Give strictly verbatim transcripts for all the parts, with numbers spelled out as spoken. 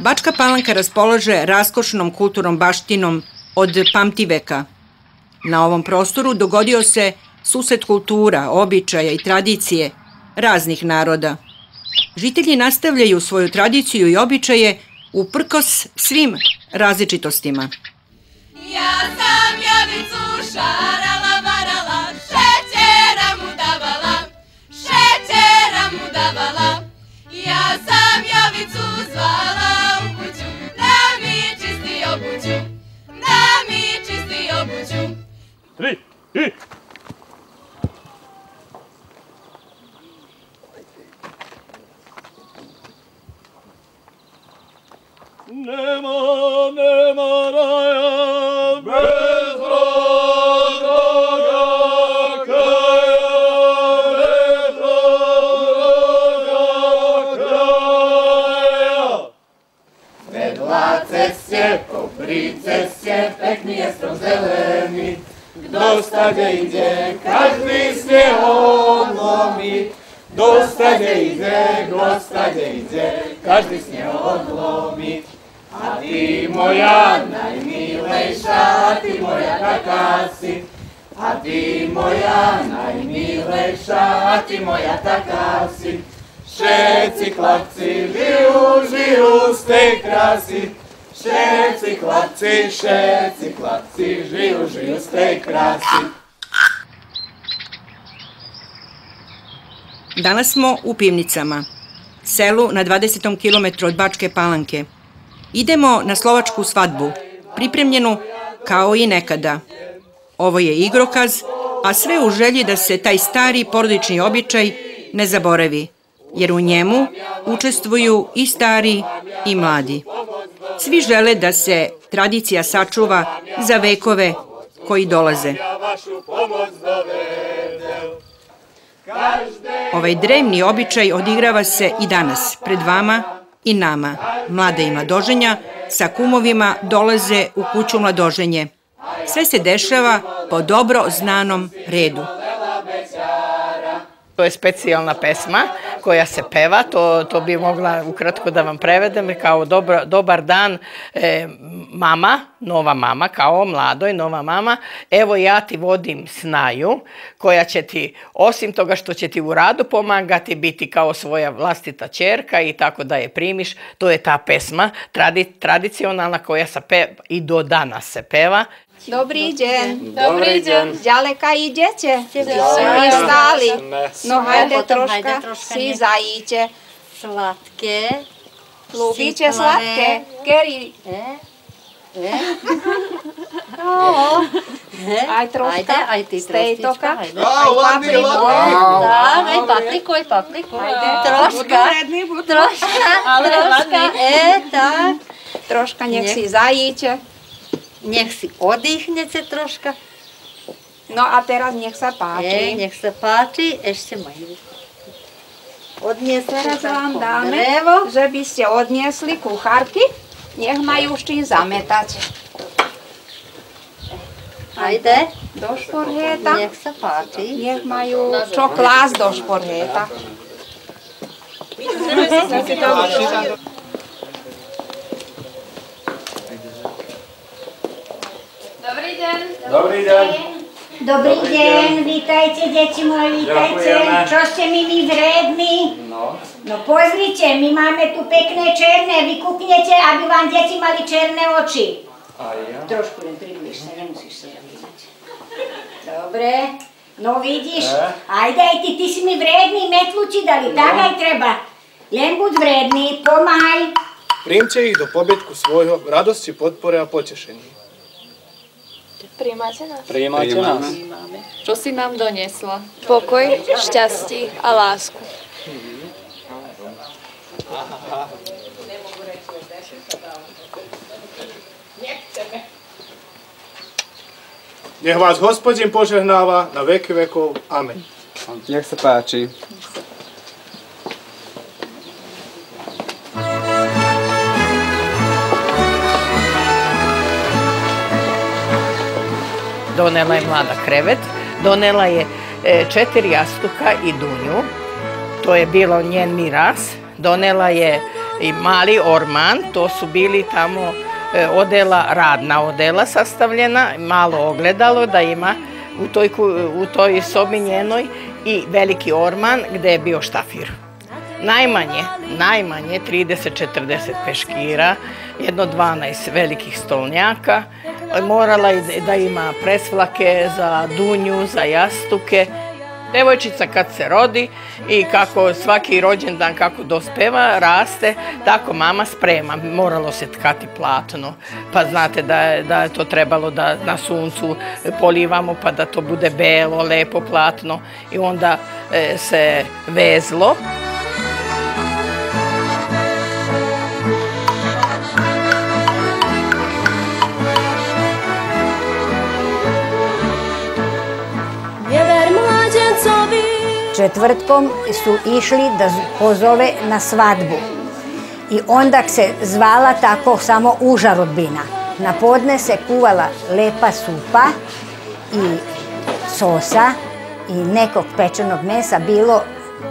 Bačka Palanka raspolaže raskošnom kulturnom baštinom od pamtiveka. Na ovom prostoru dogodio se susret kultura, običaja i tradicije raznih naroda. Žitelji nastavljaju svoju tradiciju i običaje uprkos svim različitostima. Ja sam javicu šarala, varala, šećera mu davala, šećera mu davala. Ja sam javicu zvala u kuću, da mi čisti obuću, da mi čisti obuću. Tri, tri. Nema, nema raja, bez razloga kraja, bez razloga kraja. Vedlace se, poprice se, peknije strom zeleni, dosta gdje ide, kad mi se odlomi. Dosta gdje ide, dosta gdje ide, kad mi se odlomi. A ti moja najmilejša, a ti moja taka si. A ti moja najmilejša, a ti moja taka si. Šeci hlapci, žiju, žiju s te krasi. Šeci hlapci, šeci hlapci, žiju, žiju s te krasi. Danas smo u Pivnicama, selu na dvadesetom kilometru od Bačke Palanke. Idemo na slovačku svadbu, pripremljenu kao i nekada. Ovo je igrokaz, a sve u želji da se taj stari porodični običaj ne zaboravi, jer u njemu učestvuju i stari i mladi. Svi žele da se tradicija sačuva za vekove koji dolaze. Ovaj drevni običaj odigrava se i danas pred vama i nama. Mlada i mladoženja sa kumovima dolaze u kuću mladoženje. Sve se dešava po dobro znanom redu. To je specijalna pesma koja se peva, to, to bi mogla ukratko da vam prevedem, kao dobro, dobar dan e, mama, nova mama, kao mladoj, nova mama, evo ja ti vodim snaju koja će ti, osim toga što će ti u radu pomagati, biti kao svoja vlastita čerka i tako da je primiš. To je ta pesma tradi, tradicionalna koja se peva i do danas se peva. Dobrý den. Dobrý den. Zdaleka jdete. Jsme stáli. No hajde troška, si zajíte. Sladké. Lubíte sladké? Kerry. Aj troška, aj ty stejtoka. Aj papriku, aj papriku. Troška, troška, troška. E, tak. Troška nech si zajíte. Nech si oddychnete troška. No a teraz nech sa páči. Nech sa páči, ešte majú. Teraz vám dáme, že by ste odniesli kuchárky. Nech majú s čím zametať. Ajde. Do šporheta. Nech sa páči. Nech majú čo klásť do šporheta. Dobrý den. Dobrý den. Dobrý den, vítajte, deti moje, vítajte. Čo ste mi vy vrední? No. No pozrite, my máme tu pekné černé, vy kúknete, aby vám deti mali černé oči. A ja? Trošku len približ sa, nemusíš sa zamývať. Dobre. No vidíš, ajde aj ty, ty si mi vredný, metlu ti dali, tak aj treba. Len buď vredný, pomáhaj. Primte ih do pobjetku svojho, radosti, potpore a potešení. Prijímáte nás? Prijímáte nás. Čo si nám doniesla? Pokoj, šťastie a lásku. Nech vás Hospodin požehnáva na veky vekov. Amen. Nech sa páči. Donela je mlada krevet, donela je četiri jastuka i dunju, to je bilo njen miraz, donela je i mali orman, to su bili tamo odela, radna odela sastavljena, malo ogledalo da ima u toj, u toj sobi njenoj i veliki orman gde je bio štafir. Najmanje, najmanje trideset četrdeset peškira, jedno dvanaest velikih stolnjaka, morala i da ima presvlake za dunju, za jastuke. Devojčica kad se rodi i kako svaki rođendan kako dospeva, raste, tako mama sprema. Moralo se tkati platno, pa znate da je, da je to trebalo da na suncu polivamo pa da to bude belo, lepo platno i onda e, se vezlo. Četvrtkom su išli da pozove na svadbu i onda se zvala tako samo užarobina. Na podne se kuvala lepa supa i sosa i nekog pečenog mesa, bilo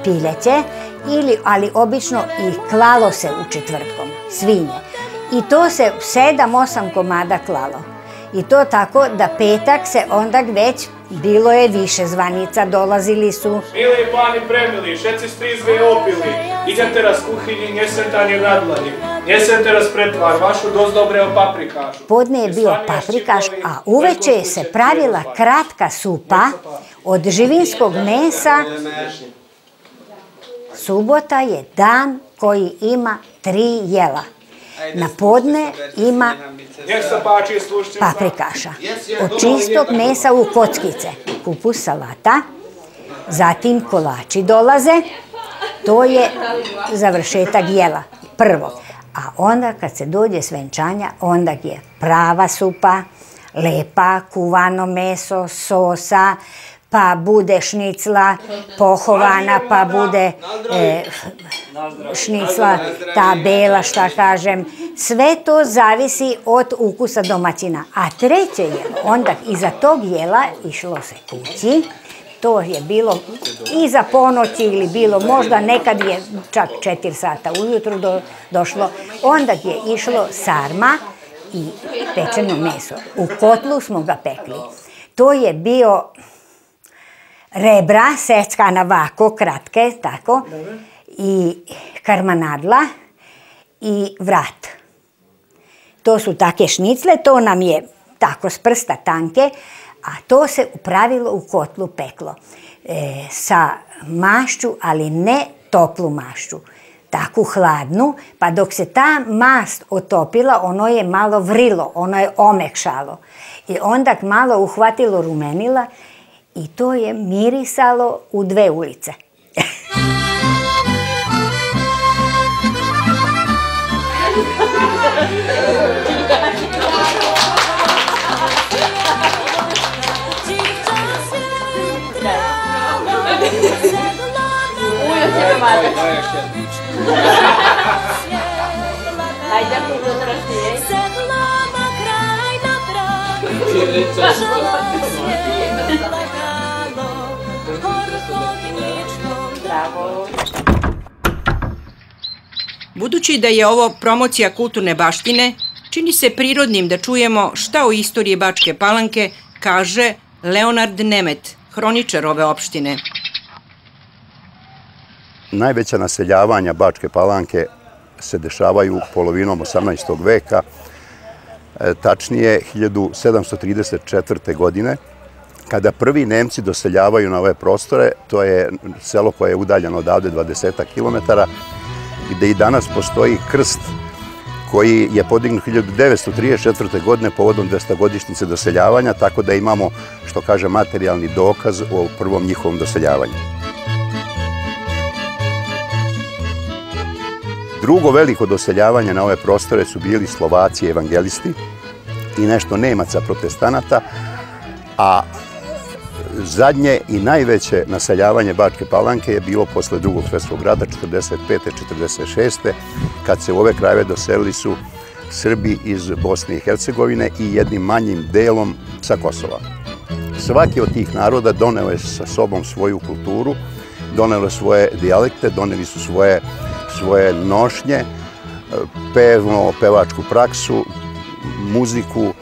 pileće, ili, ali obično i klalo se u četvrtkom, svinje. I to se sedam, osam komada klalo. I to tako da petak se onda već bilo je više zvanica, dolazili su. Mile i pani premili, šeci strizve opili, idete raz kuhinji, njesetanje nadlani, njesete raz pretvar, vašu dozdobreo paprikašu. Podne je bio paprikaš, a uveče je se pravila kratka supa od živinskog mesa. Subota je dan koji ima tri jela. Na podne ima paprikaša, od čistog mesa u kockice, kupus salata, zatim kolači dolaze, to je završetak jela, prvo. A onda kad se dođe s venčanja, onda je prava supa, lepa, kuvano meso, sosa, pa bude šnicla pohovana, pa bude e, šnicla, ta bela, šta kažem. Sve to zavisi od ukusa domaćina. A treće je, onda iza tog jela išlo se kući. To je bilo iza ponoći ili bilo, možda nekad je čak četiri sata ujutru do, došlo. Onda je išlo sarma i pečeno meso. U kotlu smo ga pekli. To je bio... Rebra, seckana ovako, kratke, tako, i karmanadla i vrat. To su take šnicle, to nam je tako s prsta tanke, a to se upravilo u kotlu peklo. E, sa mašću, ali ne toplu mašću, takvu hladnu, pa dok se ta mast otopila, ono je malo vrilo, ono je omekšalo. I onda malo uhvatilo rumenila, i to je mirisalo u dve ulice. Budući da je ovo promocija kulturne baštine, čini se prirodnim da čujemo šta o istoriji Bačke Palanke kaže Leonard Nemet, hroničar ove opštine. Najveća naseljavanja Bačke Palanke se dešavaju polovinom osamnaestog veka, tačnije hiljadu sedamsto trideset četvrte. godine, kada prvi Nemci doseljavaju na ove prostore. To je selo koje je udaljeno odavde dvadesetak kilometara, gde i danas postoji krst koji je podignut hiljadu devetsto trideset četvrte. godine povodom dvestogodišnjice doseljavanja, tako da imamo, što kaže, materijalni dokaz o prvom njihovom doseljavanju. Drugo veliko doseljavanje na ove prostore su bili Slovaci evangelisti i nešto Nemaca protestanata, a zadnje i najveće naseljavanje Bačke Palanke je bilo posle Drugog svjetskog rata, četrdeset pete četrdeset šeste kad se u ove krajeve doselili su Srbi iz Bosne i Hercegovine i jednim manjim delom sa Kosova. Svaki od tih naroda doneo je sa sobom svoju kulturu, doneo je svoje dijalekte, doneli su svoje, svoje nošnje, pevno, pevačku praksu, muziku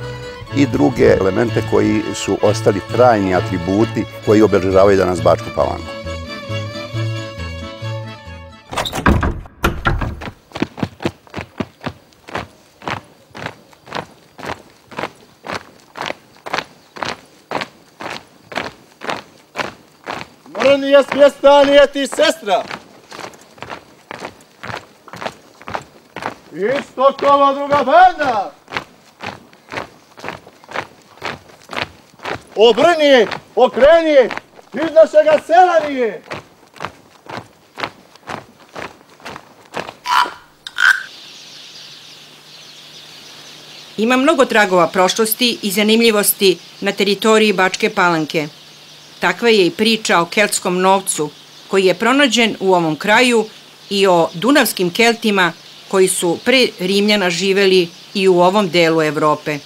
i druge elemente koji su ostali trajni atributi koji obeležavaju danas Bačku Palanku. Nije s mjesta, nije ti sestra. Isto kolo, druga banda. Obrni, okreni, iz našega sela nije. Ima mnogo tragova prošlosti i zanimljivosti na teritoriji Bačke Palanke. Takva je i priča o keltskom novcu koji je pronađen u ovom kraju i o dunavskim keltima koji su pre Rimljana živeli i u ovom delu Evrope.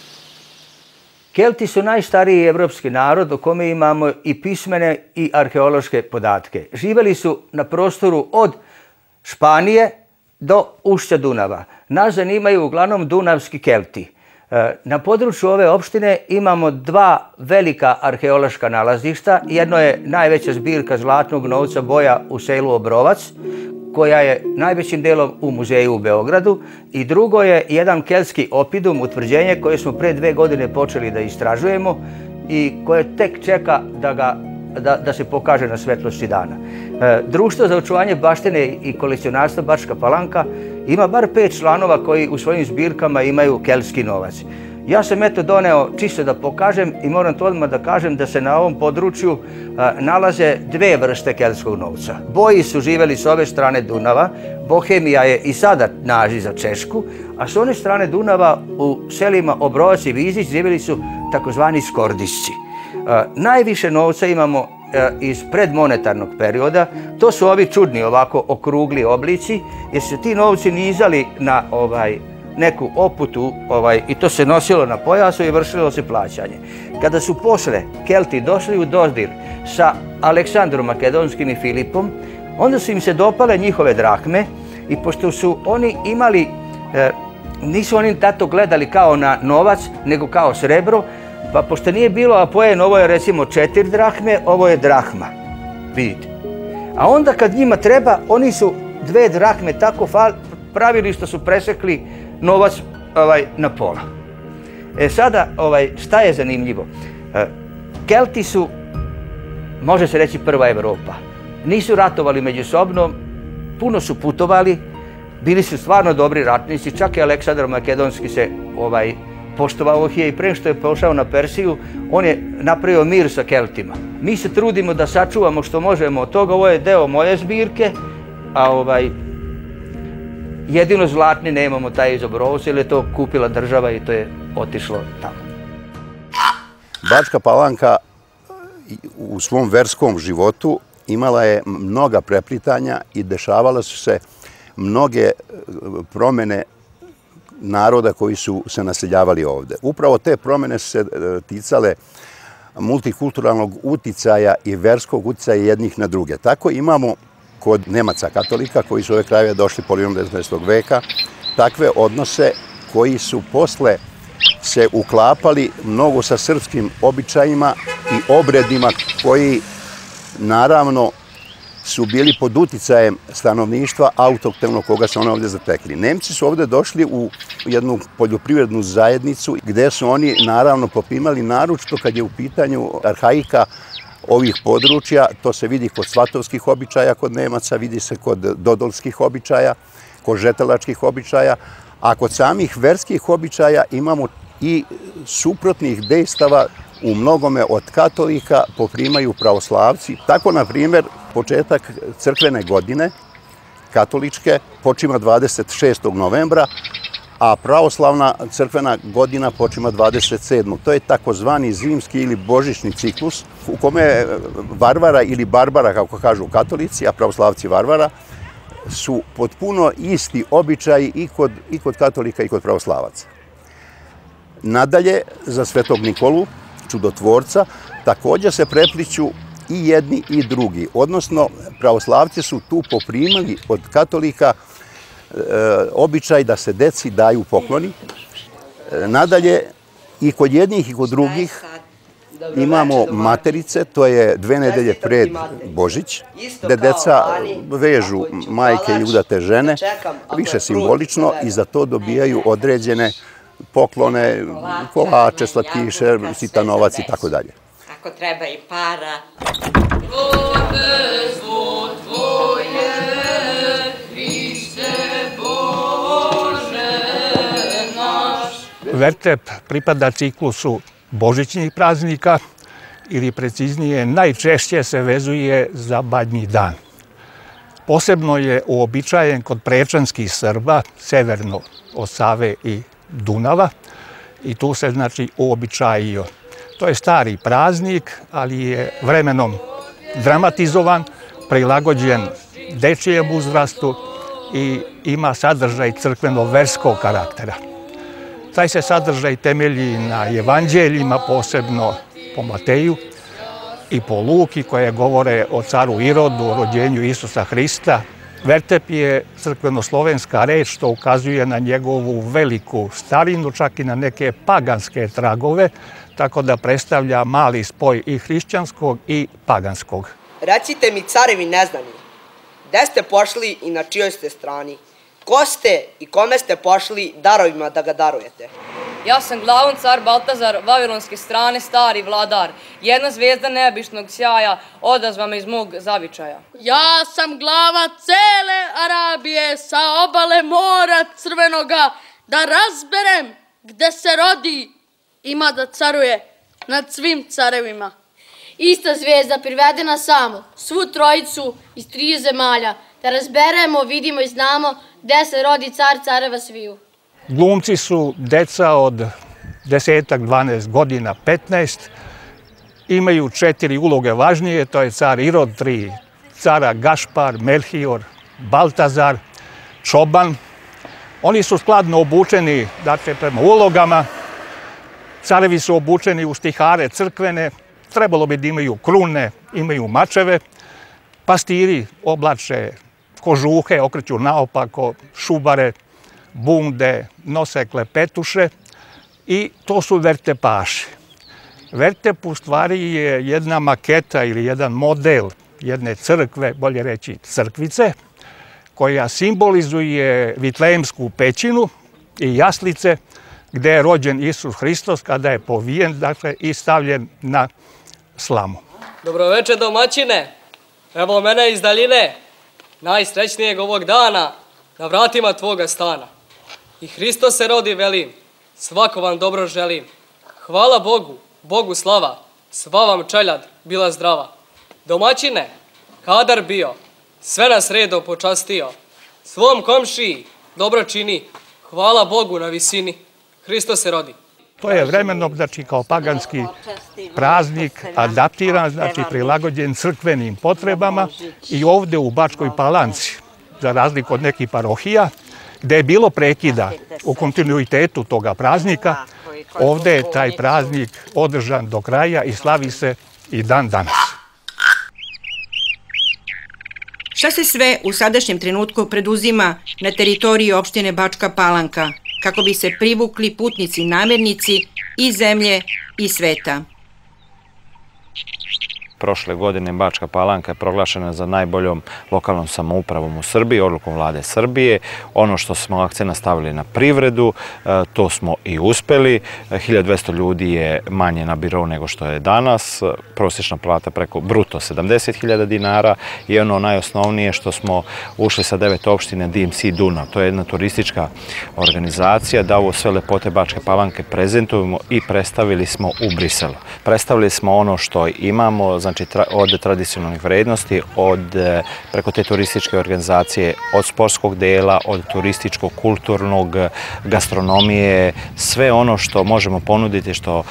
Kelti su najstariji evropski narod o kome imamo i pismene i arheološke podatke. Živeli su na prostoru od Španije do ušća Dunava. Nas zanimaju uglavnom dunavski kelti. Na području ove opštine imamo dva velika arheološka nalazišta. Jedno je najveća zbirka zlatnog novca boja u selu Obrovac, koja je najvećim delom u muzeju u Beogradu. I drugo je jedan keltski opidum, utvrđenje koje smo pre dve godine počeli da istražujemo i koje tek čeka da ga Da, da se pokaže na svetlosti dana. E, Društvo za očuvanje baštine i kolekcionarstva Bačka Palanka ima bar pet članova koji u svojim zbirkama imaju keltski novac. Ja sam eto doneo čisto da pokažem i moram to odmah da kažem da se na ovom području a, nalaze dve vrste keltskog novca. Boji su živeli s ove strane Dunava, Bohemija je i sada nađi za Češku, a s one strane Dunava u selima Obrovac i Vizić živeli su takozvani Skordisci. Najviše novca imamo iz predmonetarnog perioda. To su ovi čudni ovako okrugli oblici jer se ti novci nizali na neku oputu i to se nosilo na pojasu i vršilo se plaćanje. Kada su posle Kelti došli u dodir sa Aleksandrom Makedonskim i Filipom, onda su im se dopale njihove drakme i pošto su oni imali, nisu oni tato gledali kao na novac nego kao srebro, pa pošto nije bilo apoen, ovo je recimo četiri drahme, ovo je drahma, vidite. A onda kad njima treba, oni su dve drahme tako pravili što su presekli novac na pola. E sada, šta je zanimljivo? Kelti su, može se reći, prva Evropa. Nisu ratovali međusobno, puno su putovali, bili su stvarno dobri ratnici, čak i Aleksandar Makedonski se poštovao ih je i pre što je pošao na Persiju, on je napravio mir sa Keltima. Mi se trudimo da sačuvamo što možemo od toga, ovo je deo moje zbirke, a jedino zlatni nemamo taj iz Obrovca, jer je to kupila država i to je otišlo tamo. Bačka Palanka u svom verskom životu imala je mnoga preplitanja i dešavala su se mnoge promene naroda koji su se naseljavali ovde. Upravo te promene su se ticale multikulturalnog uticaja i verskog uticaja jednih na druge. Tako imamo kod Nemaca katolika koji su ove krajeve došli polovinom devetnaestog veka takve odnose koji su posle se uklapali mnogo sa srpskim običajima i obredima koji naravno su bili pod uticajem stanovništva autoktonog koga su oni ovdje zatekli. Nemci su ovdje došli u jednu poljoprivrednu zajednicu gdje su oni naravno popimali naročito kad je u pitanju arhaika ovih područja. To se vidi kod svatovskih običaja kod Nemaca, vidi se kod dodolskih običaja, kod žetelačkih običaja, a kod samih verskih običaja imamo i suprotnih dejstava u mnogome od katolika poprimaju pravoslavci. Tako, na primjer, početak crkvene godine katoličke počima dvadeset šestog novembra, a pravoslavna crkvena godina počima dvadeset sedmog To je takozvani zimski ili božićni ciklus u kome varvara ili barbara, kako kažu katolici, a pravoslavci varvara, su potpuno isti običaji i kod, i kod katolika i kod pravoslavaca. Nadalje, za Svetog Nikolu, čudotvorca, također se prepliću i jedni i drugi. Odnosno, pravoslavci su tu poprimali od katolika običaj da se deci daju pokloni. Nadalje, i kod jednih i kod drugih imamo materice, to je dve nedelje pred Božić, gde deca vežu majke i udate žene, više simbolično, i za to dobijaju određene poklone, kolače, slatkiše, sitanovac i tako dalje. Ako treba i para. Vertep pripada ciklusu božićnih praznika, ili preciznije, najčešće se vezuje za Badnji dan. Posebno je uobičajen kod prečanskih Srba, severno od Save i Dunava, i tu se znači uobičajio. To je stari praznik, ali je vremenom dramatizovan, prilagođen dečijem uzrastu i ima sadržaj crkveno-verskog karaktera. Taj se sadržaj temelji na evanđeljima, posebno po Mateju i po Luki, koje govore o caru Irodu, o rođenju Isusa Hrista. Vertep je crkveno-slovenska reč, što ukazuje na njegovu veliku starinu, čak i na neke paganske tragove, tako da predstavlja mali spoj i hrišćanskog i paganskog. Recite mi, carevi neznani, gde ste pošli i na čijoj ste strani? Ko ste i kome ste pošli darovima da ga darujete? Ja sam glavon car Baltazar, vavilonske strane, stari vladar. Jedna zvezda neobičnog sjaja odazva me iz mog zavičaja. Ja sam glava cele Arabije, sa obale mora crvenoga, da razberem gde se rodi, ima da caruje nad svim carevima. Ista zvezda privedena samo, svu trojicu iz tri zemalja, da razberemo, vidimo i znamo gde se rodi car careva sviju. Glumci su deca od deset, dvanaest godina, petnaest. Imaju četiri uloge važnije, to je car Irod, tri cara Gaspar, Melchior, Baltazar, Čoban. Oni su skladno obučeni, dakle, prema ulogama. Carevi su obučeni u stihare crkvene, trebalo bi da imaju krune, imaju mačeve. Pastiri oblače kožuhe, okreću naopako, šubare, bunde, nose klepetuše, i to su vertepaši. Vertep u stvari je jedna maketa ili jedan model jedne crkve, bolje reći crkvice, koja simbolizuje Vitlejemsku pećinu i jaslice gde je rođen Isus Hristos, kada je povijen, dakle, i stavljen na slamu. Dobroveče, domaćine, evo mene iz daljine, najsrećnijeg ovog dana, na vratima tvoga stana. I Hristos se rodi, velim, svako vam dobro želim. Hvala Bogu, Bogu slava, sva vam čeljad bila zdrava. Domaćine, kadar bio, sve nas redom počastio, svom komšiji dobro čini, hvala Bogu na visini. Hristos se rodi. To je vremenom, znači, kao paganski praznik, adaptiran, znači prilagođen crkvenim potrebama, i ovdje u Bačkoj Palanci, za razliku od nekih parohija, gde je bilo prekida u kontinuitetu toga praznika, ovdje je taj praznik održan do kraja i slavi se i dan danas. Šta se sve u sadašnjem trenutku preduzima na teritoriji opštine Bačka Palanka, kako bi se privukli putnici i namernici i zemlje i sveta? Prošle godine Bačka Palanka je proglašena za najboljom lokalnom samoupravom u Srbiji, odlukom vlade Srbije. Ono što smo akcenat stavili na privredu, to smo i uspeli. hiljadu dvesta ljudi je manje na birou nego što je danas. Prosječna plata preko bruto sedamdeset hiljada dinara, i ono najosnovnije što smo ušli sa devet opštine D M C Dunav. To je jedna turistička organizacija, da ovo sve lepote Bačke Palanke prezentujemo, i predstavili smo u Briselu. Predstavili smo ono što imamo, za Znači, od tradicionalnih vrednosti, od preko te turističke organizacije, od sportskog dela, od turističkog, kulturnog, gastronomije, sve ono što možemo ponuditi, što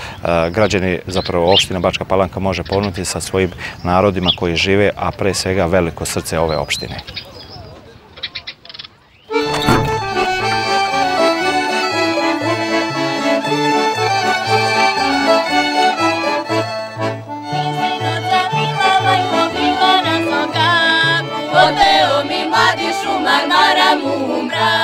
građani, zapravo opština Bačka Palanka može ponuditi sa svojim narodima koji žive, a pre svega veliko srce ove opštine. Marmara mumra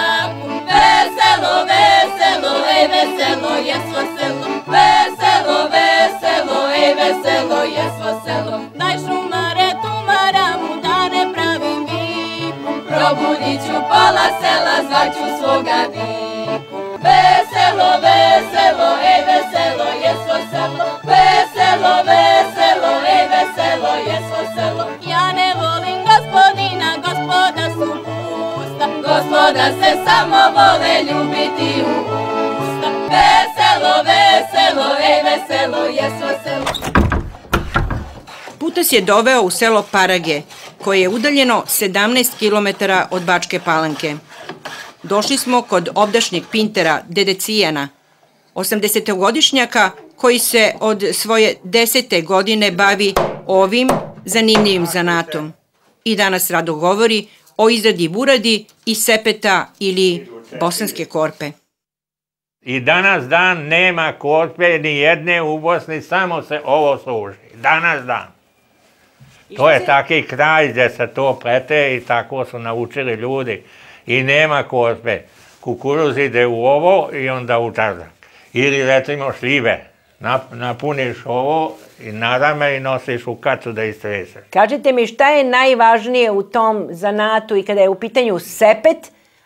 selo je svo selo, daj šumare, tumara, mudare, pravim viku, probudit ću pola sela, zvaću svoga viku. Veselo, veselo, ej veselo je svo selo, veselo, veselo, ej veselo je svo selo. Ja ne volim gospodina, gospoda su pusta, gospoda se samo vole ljubiti u usta. Veselo, veselo, ej veselo je svo selo. Putes je doveo u selo Parage, koje je udaljeno sedamnaest kilometara od Bačke Palanke. Došli smo kod ovdašnjeg pintera, dede Cvijana, osamdesetogodišnjaka koji se od svoje desete godine bavi ovim zanimljivim zanatom i danas rado govori o izradi buradi i sepeta ili bosanske korpe. I danas dan nema korpe ni jedne u Bosni, samo se ovo služi. Danas dan. To je taki kraj gdje se to plete i tako su naučili ljudi. I nema korpe. Kukuruz ide u ovo i onda u čardak. Ili recimo šljive. Napuniš ovo i narame i nosiš u kacu da istreseš. Kažete mi šta je najvažnije u tom zanatu i kada je u pitanju sepet,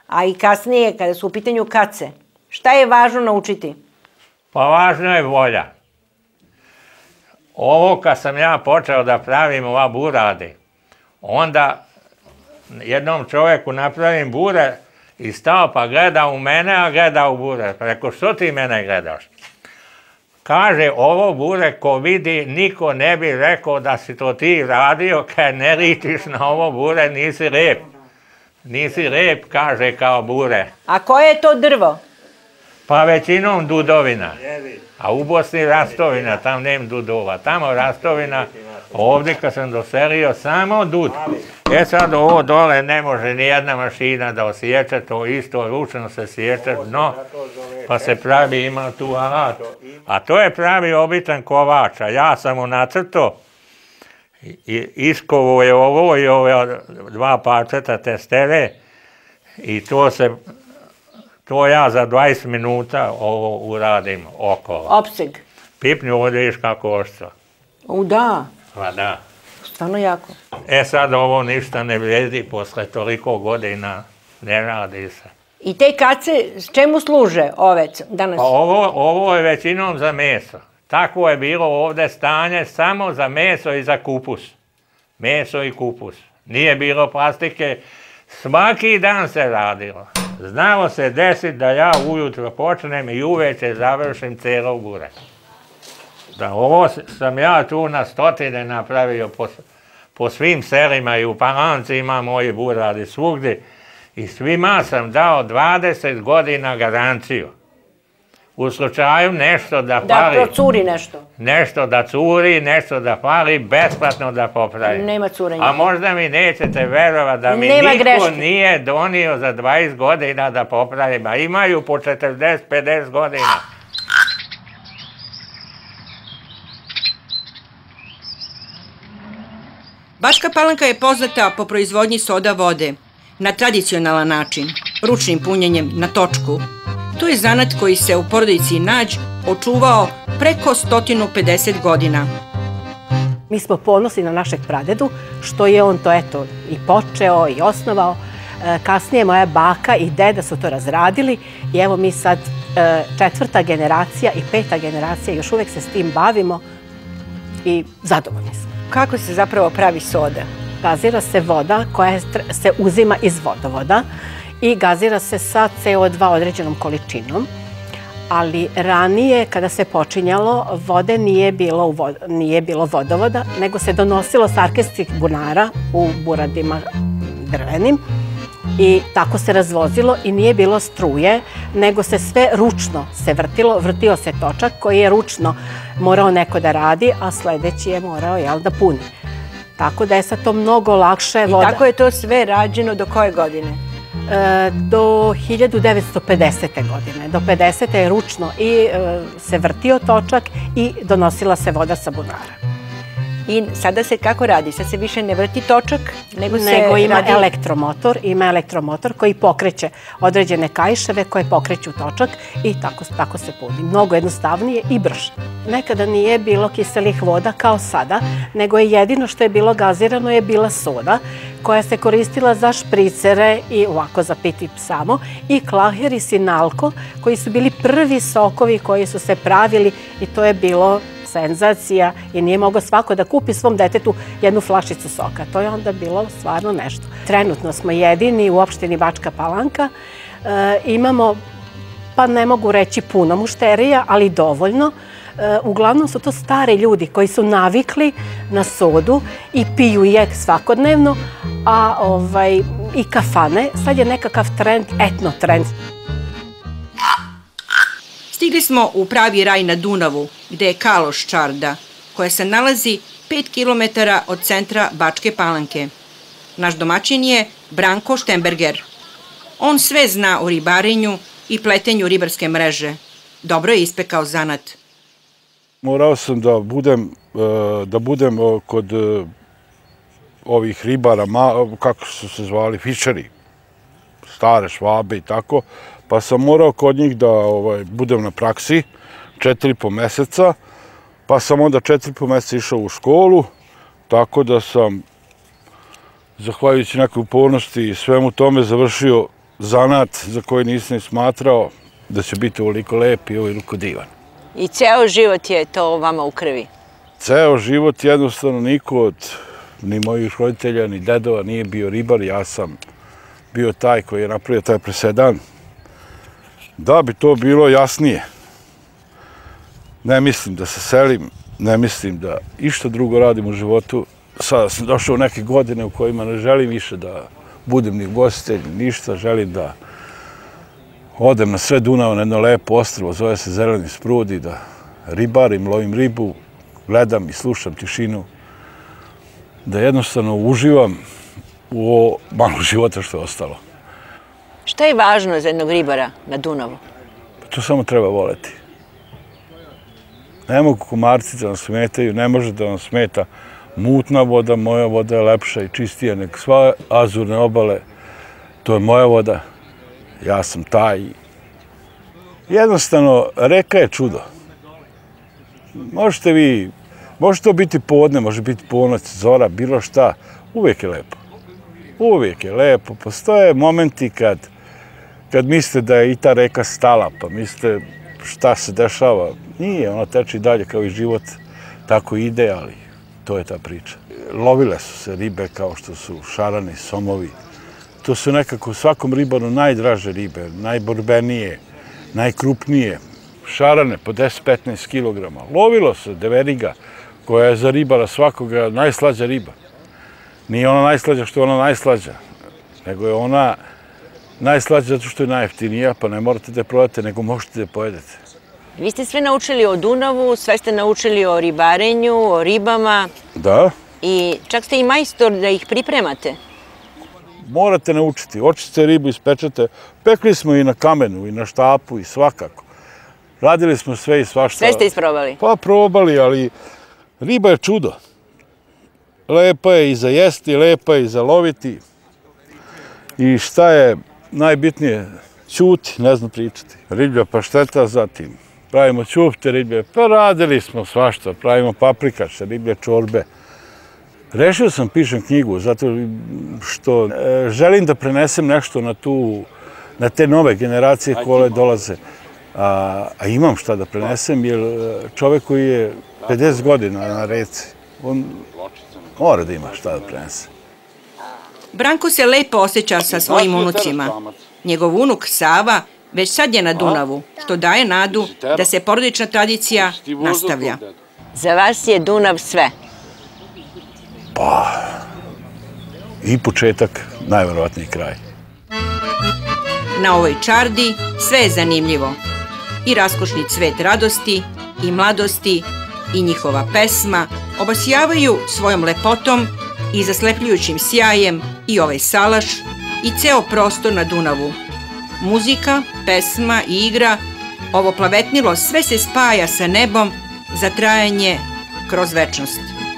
a i kasnije kada su u pitanju kace? Šta je važno naučiti? Pa važno je volja. Ovo kad sam ja počeo da pravim ova burade, onda jednom čovjeku napravim bure i stao pa gleda u mene, a gleda u bure. Rekao, što ti mene gledaš? Kaže, ovo bure ko vidi, niko ne bi rekao da si to ti radio, kad ne ličiš na ovo bure, nisi rep. Nisi rep, kaže, kao bure. A koje je to drvo? Pa većinom dudovina. A u Bosni rastovina, tam nema dudova. Tamo rastovina, ovdje kad sam doselio, samo dud. E sad ovo dole ne može nijedna mašina da osjeća, to isto ručno se sjeća dno, pa se pravi, ima tu alat. A to je pravi običan kovač, a ja sam mu nacrto, iskovo je ovo i ove dva parčeta testere i to se... To ja za dvadeset minuta ovo uradim okolo. Opseg. Pipnju, ovdje viš kako oštro. U, da. Pa da. Stvarno jako. E sad ovo ništa ne vrijedi, posle toliko godina ne radi se. I te kace, čemu služe ove danas? Pa ovo je većinom za meso. Tako je bilo ovdje stanje samo za meso i za kupus. Meso i kupus. Nije bilo plastike. Svaki dan se radilo. Znalo se desiti da ja ujutro počnem i uveče završim celo bure. Da ovo sam ja tu na stotine napravio po, po svim selima i u Palanci ima moji buradi svugdje. I svima sam dao dvadeset godina garanciju. U slučaju nešto da pali. Da procuri nešto. Nešto da curi, nešto da pali, besplatno da popravi. Nema curenja. A možda mi nećete verovati da mi niko nije donio za dvadeset godina da popravim. A imaju po četrdeset do pedeset godina. Bačka Palanka je poznata po proizvodnji soda vode. Na tradicionalan način, ručnim punjenjem na točku. To je zanat koji se u porodici Nađ očuvao preko sto pedeset godina. Mi smo ponosni na našeg pradedu, što je on to eto i počeo i osnovao. Kasnije moja baka i deda su to razradili i evo mi sad četvrta generacija i peta generacija još uvek se s tim bavimo i zadovoljni smo. Kako se zapravo pravi soda? Gazira se voda koja se uzima iz vodovoda i gazira se sa ce o dva određenom količinom, ali ranije kada se počinjalo vode nije bilo, u vod, nije bilo vodovoda, nego se donosilo sa arkestih bunara u buradima drvenim i tako se razvozilo i nije bilo struje, nego se sve ručno se vrtilo, vrtio se točak koji je ručno morao neko da radi, a sljedeći je morao jel, da puni. Tako da je sad to mnogo lakše voda. I tako je to sve rađeno do koje godine? Do hiljadu devetsto pedesete godine. Do pedesete je ručno i se vrtio točak i donosila se voda sa bunara. I sada se kako radi? Sada se više ne vrti točak, nego se nego ima radi... elektromotor, ima elektromotor koji pokreće određene kaiševe koje pokreću točak i tako, tako se puni. Mnogo jednostavnije i brže. Nekada nije bilo kiselih voda kao sada, nego je jedino što je bilo gazirano je bila soda koja se koristila za špricere i ovako za piti samo i klahir i sinalko koji su bili prvi sokovi koji su se pravili i to je bilo senzacija i nije mogao svako da kupi svom detetu jednu flašicu soka. To je onda bilo stvarno nešto. Trenutno smo jedini u opštini Bačka Palanka. E, imamo, pa ne mogu reći puno mušterija, ali dovoljno. E, uglavnom su to stari ljudi koji su navikli na sodu i piju je svakodnevno, a ovaj, i kafane. Sad je nekakav trend, etno trend. Stigli smo u pravi raj na Dunavu, gde je Kaloš čarda, koja se nalazi pet kilometara od centra Bačke Palanke. Naš domaćin je Branko Štamberger. On sve zna o ribarenju i pletenju ribarske mreže. Dobro je ispekao zanat. Morao sam da budem, da budem kod ovih ribara, kako su se zvali, fišeri, stare Švabe i tako, pa sam morao kod njih da ovaj, budem na praksi četiri i po mjeseca, pa sam onda četiri i po mjeseca išao u školu, tako da sam, zahvaljujući nekoj upornosti i svemu tome, završio zanat za koji nisam smatrao da će biti ovoliko lep i ovoliko divan. I ceo život je to vama u krvi? Ceo život, jednostavno niko od ni mojih roditelja ni dedova nije bio ribar, ja sam bio taj koji je napravio taj presedan. Da bi to bilo jasnije, ne mislim da se selim, ne mislim da išta drugo radim u životu. Sada sam došao u neke godine u kojima ne želim više da budem ni gostitelj, ništa. Želim da odem na sve Dunava, na jedno lepo ostrvo, zove se Zeleni Spruodi, da ribarim, lovim ribu, gledam i slušam tišinu, da jednostavno uživam u ovo malo života što je ostalo. Šta je važno za jednog ribara na Dunavu? To samo treba voleti. Ne mogu komarci da vam smetaju, ne može da vam smeta mutna voda, moja voda je lepša i čistija nego sva azurne obale. To je moja voda, ja sam taj. Jednostavno, reka je čudo. Možete vi, može to biti podne, može biti ponoć, zora, bilo šta, uvijek je lepo. Uvijek je lepo. Postoje momenti kad, kad mislite da je i ta reka stala, pa mislite šta se dešava. Nije, ona teče dalje kao i život, tako ide, ali to je ta priča. Lovile su se ribe kao što su šarani, somovi. To su nekako svakom ribaru najdraže ribe, najborbenije, najkrupnije. Šarane po deset do petnaest kilograma. Lovilo se deveriga, koja je za ribara svakoga najslađa riba. Nije ona najslađa što je ona najslađa, nego je ona najslađa zato što je najjeftinija, pa ne morate da prodate, nego možete da pojedete. Vi ste sve naučili o Dunavu, sve ste naučili o ribarenju, o ribama. Da. I čak ste i majstor da ih pripremate. Morate naučiti, očistite ribu, ispečete. Pekli smo i na kamenu, i na štapu, i svakako. Radili smo sve i svašta. Sve ste isprobali? Pa probali, ali riba je čudo. Lepa je i za jesti, lepa je i za loviti. I šta je najbitnije? Ćuti, ne znam pričati. Riblja pašteta, zatim pravimo ćufte riblje. Pa radili smo svašta, pravimo paprikače, riblje čorbe. Rešio sam pišem knjigu zato što želim da prenesem nešto na, tu, na te nove generacije koje dolaze. A, a imam šta da prenesem jer čovjek koji je pedeset godina na reci, on mora da ima šta da prenese. Branko se lepo osjeća sa svojim unucima. Njegov unuk Sava već sad je na Dunavu, što daje nadu da se porodična tradicija nastavlja. Za vas je Dunav sve? Pa, i početak, najverovatniji kraj. Na ovoj čardi sve je zanimljivo. I raskošni cvet radosti, i mladosti, i njihova pesma obasjavaju svojom lepotom i zaslepljujućim sjajem i ovaj salaš i ceo prostor na Dunavu. Muzika, pesma i igra, ovo plavetnilo sve se spaja sa nebom za trajanje kroz večnost.